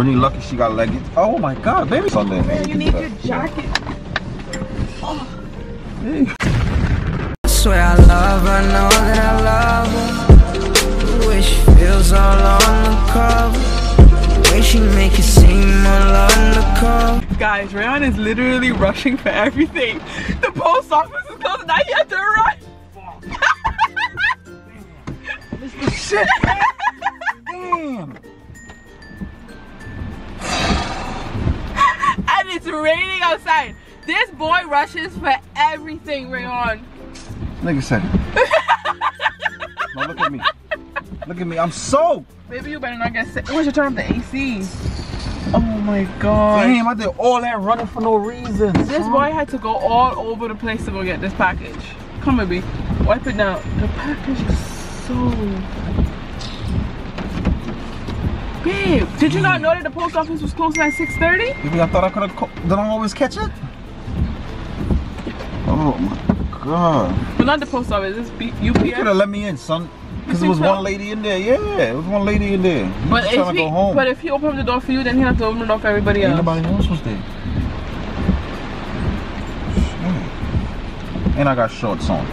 Brittany lucky she got leggings. Oh my God, baby. It's on there, man. You need your jacket. Oh. Hey. I swear I love her, know that I love her. Wish feels all on the cover. Way she make it seem all on the cover. Guys, Rayon is literally rushing for everything. The post office is closed and I have to arrive. Shit! Damn! And it's raining outside. This boy rushes for everything, Rayon. Nigga said it. Now look at me. Look at me. I'm soaked. Baby, you better not get sick. We should turn up the AC. Oh my God. Damn, I did all that running for no reason. This boy had to go all over the place to go get this package. Come, baby. Wipe it down. The package is babe, did you not know that the post office was closing at 6:30? Maybe I thought I could have. Don't I always catch it? Oh my God. But not the post office, it's UPS. You could have let me in, son. Because there was one lady in there. Yeah, it was one lady in there. But if, to go home. But if he opened up the door for you, then he had to open it up for everybody else. Ain't nobody else was there. And I got shorts on.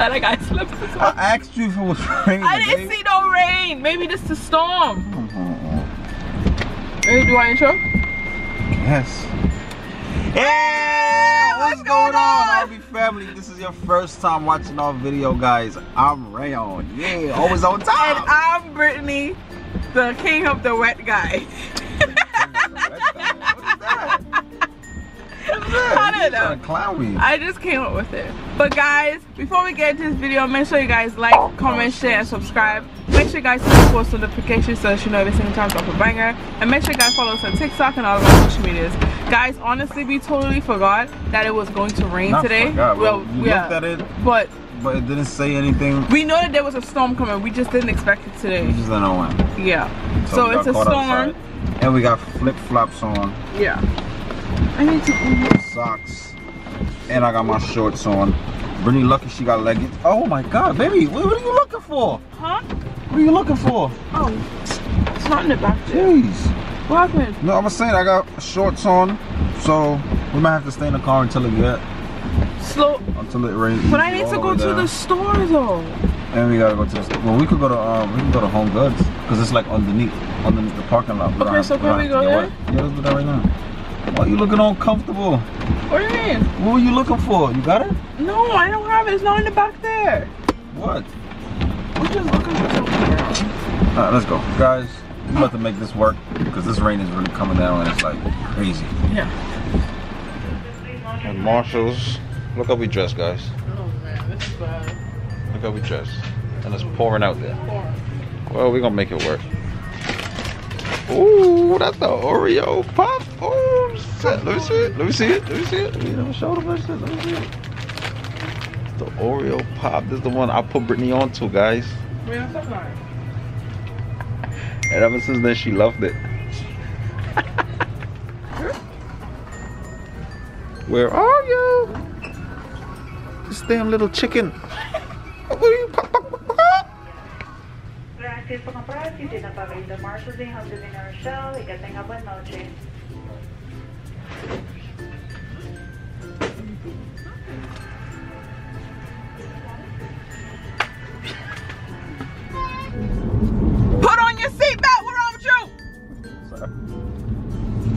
And I got slippers on. I asked you if it was raining. I didn't see no rain. Maybe this is a storm. Hey, do I intro? Yes. Hey, what's going on, RB family? This is your first time watching our video, guys. I'm Rayon. Yeah, always on time. And I'm Brittany, the king of the wet guy. I don't know. Clown me. I just came up with it. But guys, before we get into this video, make sure you guys like, comment, share, and subscribe. Make sure you guys hit the post notifications so that you know every single time I drop a banger. And make sure you guys follow us on TikTok and all of our social medias. Guys, honestly, we totally forgot that it was going to rain today. Well, we looked at it, but it didn't say anything. We know that there was a storm coming. We just didn't expect it today. We just didn't know when. Yeah. So it's a storm, outside, and we got flip flops on. Yeah. I need to open socks, and I got my shorts on. Brittany lucky she got leggings. Oh my God, baby, what are you looking for? Huh? What are you looking for? Oh, it's not in the back there. Jeez. What happened? No, I was saying I got shorts on, so we might have to stay in the car until it gets slow. Until it rains. But I need to go to the store though. And we gotta go to the store. Well, we could go to Home Goods because it's like underneath the parking lot. Okay, so can we go there? Yeah, let's do that right now. Why are you looking all uncomfortable? What do you mean? What were you looking for? You got it? No, I don't have it. It's not in the back there. What? We're just looking for something else. Alright, let's go. Guys, I'm about to make this work because this rain is really coming down and it's like crazy. Yeah. And Marshalls. Look how we dress, guys. Oh man, this is bad. Look how we dress. And it's pouring out there. Well, we're going to make it work. Ooh, that's the Oreo Pop. Oh, shit. Let me see it. Let me see it. Let me see it. You know, show them that shit. Let me see it. It's the Oreo Pop. This is the one I put Brittany on to, guys. And ever since then, she loved it. Where are you? This damn little chicken. What are you? Gracias por comprar oficina para vender Marshalls en Home Goods en Marshalls y que tenga buena noche. Put on your seatbelt, we're on with you.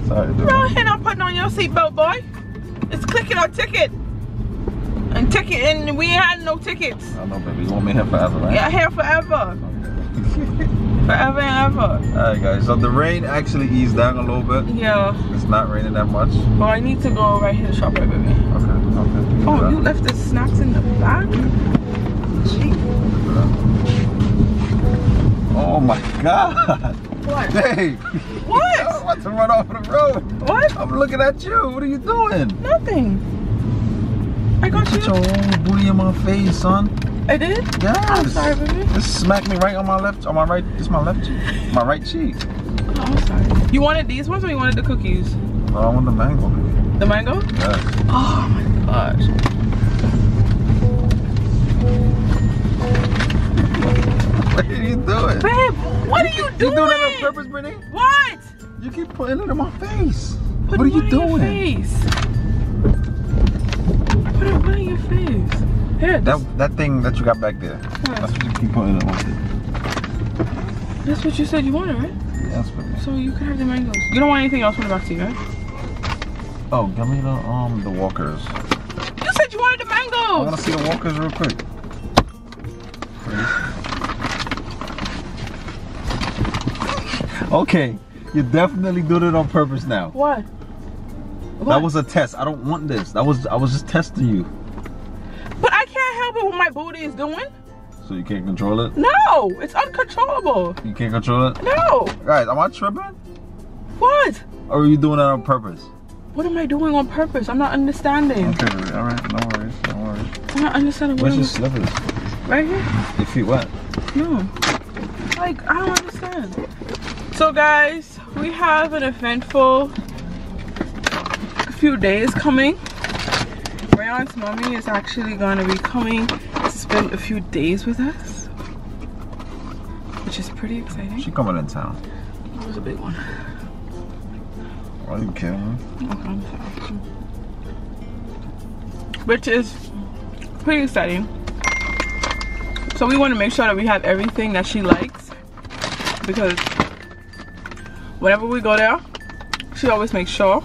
Sorry. No, you're not putting on your seatbelt, boy. It's clicking our ticket. And ticket, and we ain't had no tickets. I know, baby. You want me here forever, right? Yeah, here forever. Forever and ever. Alright guys, so the rain actually eased down a little bit. Yeah. It's not raining that much. Well, I need to go right here to shop right, baby. Okay, okay. Oh, you left the snacks in the back? Gee. Oh my God. What? Hey. What? I'm about to run off the road. What? I'm looking at you. What are you doing? Nothing. I got you. Put your own booty in my face, son. I did? Yes. I'm sorry, baby. This smacked me right on my left, on my right, this is my left cheek. My right cheek. Oh, I'm sorry. You wanted these ones or you wanted the cookies? No, I want the mango, baby. The mango? Yes. Oh my gosh. What are you doing? Babe, what are you doing? You doing that on purpose, Brittany? What? You keep putting it in my face. What are you doing? Put it right in your face. Here, that thing that you got back there. Huh. That's what you keep putting it on. That's what you said you wanted, right? Yeah, that's what I mean. So you can have the mangoes. You don't want anything else from the box, right? Oh, give me the Walkers. You said you wanted the mangoes. I want to see the Walkers real quick. Please. Okay, you definitely did it on purpose now. What? That was a test. I don't want this. I was just testing you. But I can't help it what my booty is doing. So you can't control it? No, it's uncontrollable. You can't control it? No. Guys, am I tripping? What? Or are you doing that on purpose? What am I doing on purpose? I'm not understanding. Okay, all right, no worries, no worries. I'm not understanding. Where's your slippers? Right here. Your feet wet? No. Like, I don't understand. So guys, we have an eventful few days coming. Rayon's mommy is actually going to be coming to spend a few days with us, which is pretty exciting. She's coming in town. That was a big one. Are you kidding me? Okay, I'm sorry. Which is pretty exciting. So we want to make sure that we have everything that she likes, because whenever we go there, she always makes sure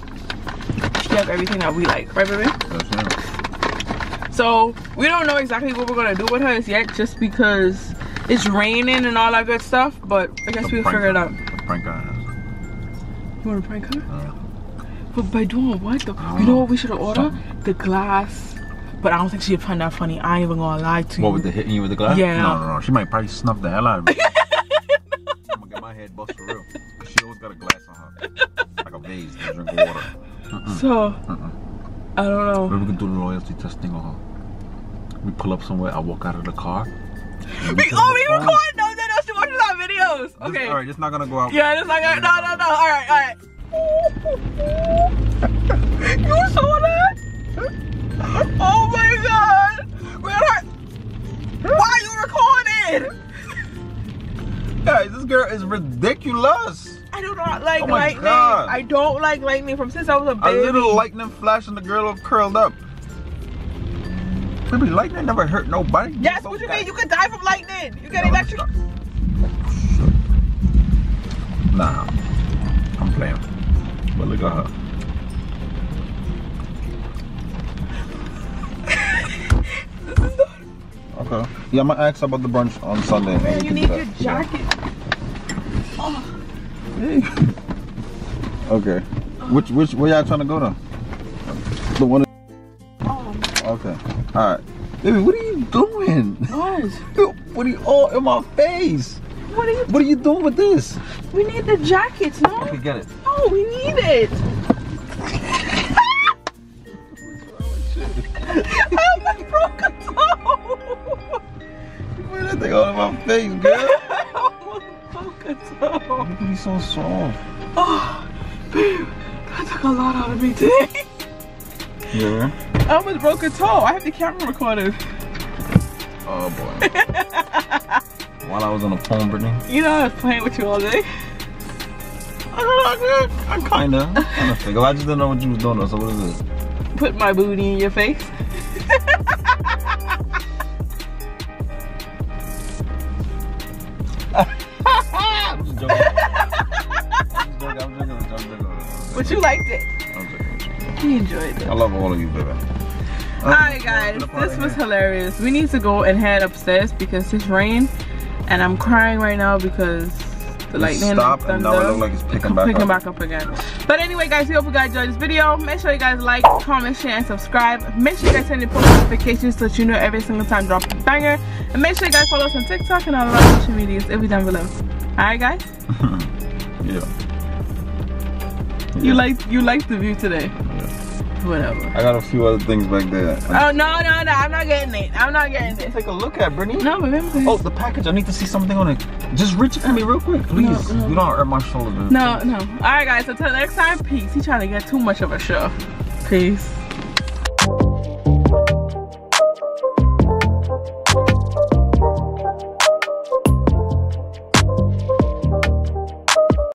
have everything that we like, right baby? That's right. So we don't know exactly what we're gonna do with her as yet, just because it's raining and all that good stuff, but I guess we'll figure it out. Prank her. You wanna prank her? But by doing what though? You know what we should have ordered? The glass. But I don't think she'd find that funny. I ain't even gonna lie to you. What, with the hitting you with the glass? Yeah. No. She might probably snuff the hell out of me. I'm gonna get my head bust for real. She always got a glass on her. Like a vase to drink water. So, I don't know. Maybe we can do the loyalty testing on her. We pull up somewhere, I walk out of the car. We record those and us to watch our videos. Okay. Alright, it's not gonna go out. Yeah, it's not gonna. No. Alright. You saw that? Oh my god. Why you recording? Guys, this girl is ridiculous. I do not like lightning. God. I don't like lightning from since I was a baby. A little lightning flash and the girl curled up. Baby, lightning never hurt nobody. Yes, what you mean? You could die from lightning. You get electric. Nah, I'm playing. But look at her. Okay. Yeah, I'm gonna ask about the brunch on Sunday. Man, you need your jacket. Oh. Hey. Okay. Which where y'all trying to go to? The one. Oh. Okay. All right. Baby, what are you doing? What are you all in my face? What are you doing with this? We need the jackets, no? Okay, get it. Oh, we need it. I almost broke a toe. You put that thing all in my face, girl. Look at me, so soft. Oh, babe, that took a lot out of me today. Yeah. I almost broke a toe. I have the camera recorded. Oh boy. While I was on the phone, Brittany. You know I was playing with you all day. I kinda figured. I just didn't know what you was doing. So what is this? Put my booty in your face. But you liked it. You enjoyed it. I love all of you, baby. Alright guys, this was hilarious. We need to go and head upstairs because it's rain and I'm crying right now because the lightning and now it looks like it's picking back up again. But anyway guys, we hope you guys enjoyed this video. Make sure you guys like, comment, share, and subscribe. Make sure you guys turn your post notifications so that you know every single time drop a banger. And make sure you guys follow us on TikTok and all of our social medias. It'll be down below. Alright guys? Yeah. You liked the view today. Yeah. Whatever. I got a few other things back there. Oh no, I'm not getting it. I'm not getting it. Take a look at Brittany. No, but oh, the package. I need to see something on it. Just reach it for me real quick, please. No. You don't hurt my shoulder. No. All right, guys. Until next time, peace. He trying to get too much of a show. Peace.